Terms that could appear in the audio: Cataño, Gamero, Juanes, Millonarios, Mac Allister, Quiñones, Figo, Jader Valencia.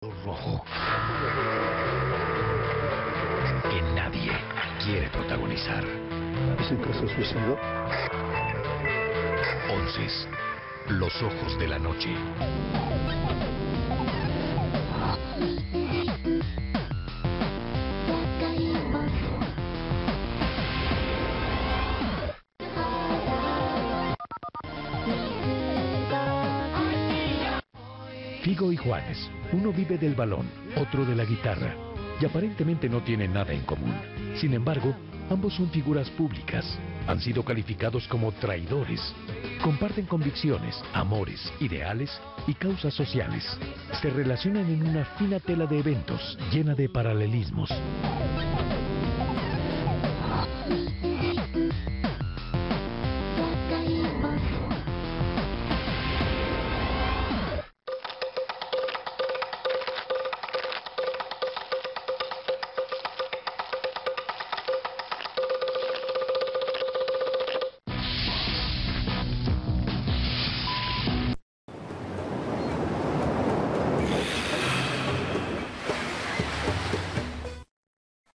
Rojo que nadie quiere protagonizar. ¿Es un caso suicida? Onces, los ojos de la noche. Figo y Juanes, uno vive del balón, otro de la guitarra, y aparentemente no tienen nada en común. Sin embargo, ambos son figuras públicas, han sido calificados como traidores, comparten convicciones, amores, ideales y causas sociales. Se relacionan en una fina tela de eventos, llena de paralelismos.